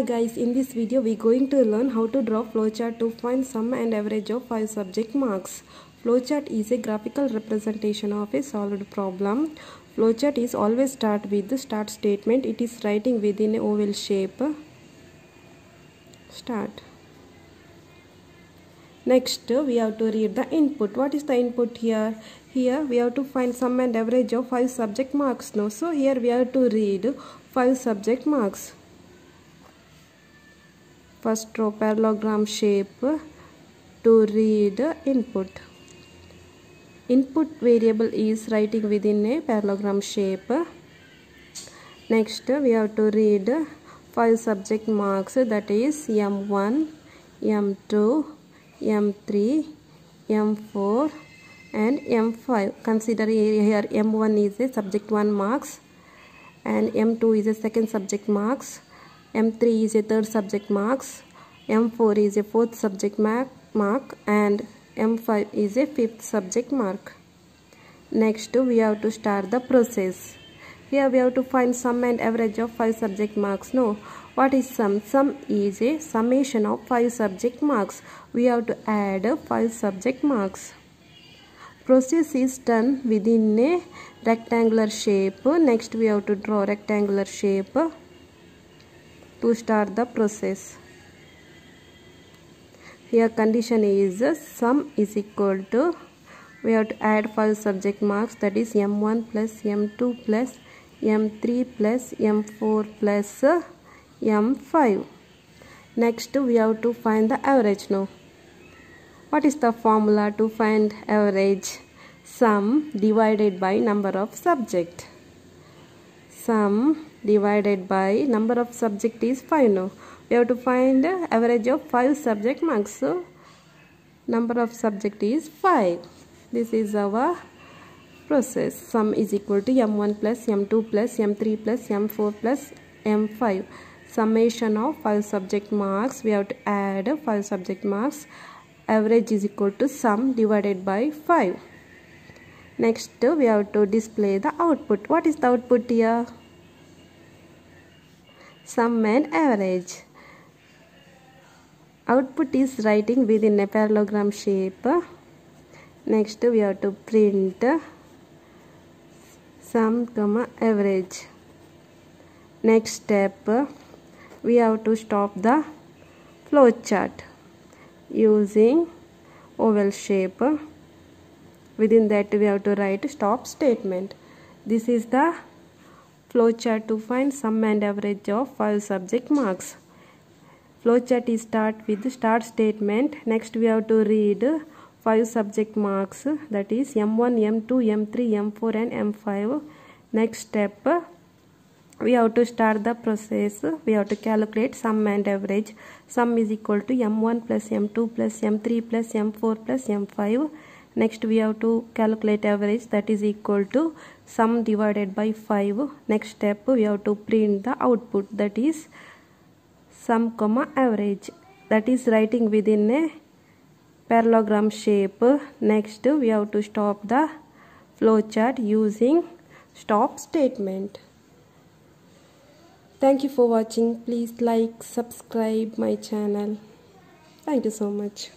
Hi guys, in this video we are going to learn how to draw flowchart to find sum and average of 5 subject marks. Flowchart is a graphical representation of a solved problem. Flowchart is always start with the start statement. It is writing within an oval shape. Start. Next, we have to read the input. What is the input here? Here we have to find sum and average of 5 subject marks. No, so here we have to read 5 subject marks. First row parallelogram shape to read input. Input variable is writing within a parallelogram shape. Next we have to read 5 subject marks, that is M1, M2, M3, M4 and M5. Consider here M1 is a subject 1 marks and M2 is a second subject marks. M3 is a third subject marks, M4 is a fourth subject mark and M5 is a fifth subject mark. Next we have to start the process. Here we have to find sum and average of 5 subject marks. No, what is sum? Sum is a summation of 5 subject marks. We have to add 5 subject marks. Process is done within a rectangular shape. Next we have to draw rectangular shape to start the process. Here condition is sum is equal to, we have to add 5 subject marks, that is M1 plus M2 plus M3 plus M4 plus M5. Next we have to find the average now. What is the formula to find average? Sum divided by number of subject. Sum divided by number of subject is 5. Now we have to find average of 5 subject marks, so number of subject is 5. This is our process. Sum is equal to M1 plus M2 plus M3 plus M4 plus M5. Summation of 5 subject marks, we have to add 5 subject marks. Average is equal to sum divided by 5. Next we have to display the output. What is the output here? Sum and average. Output is writing within a parallelogram shape. Next we have to print sum comma average. Next step, we have to stop the flowchart using oval shape. Within that we have to write stop statement. This is the flowchart to find sum and average of 5 subject marks. Flowchart is start with start statement. Next we have to read 5 subject marks, that is M1, M2, M3, M4 and M5. Next step, we have to start the process. We have to calculate sum and average. Sum is equal to M1 plus M2 plus M3 plus M4 plus M5. Next we have to calculate average, that is equal to sum divided by 5. Next step, we have to print the output, that is sum comma average, that is writing within a parallelogram shape. Next we have to stop the flowchart using stop statement. Thank you for watching. Please like, subscribe my channel. Thank you so much.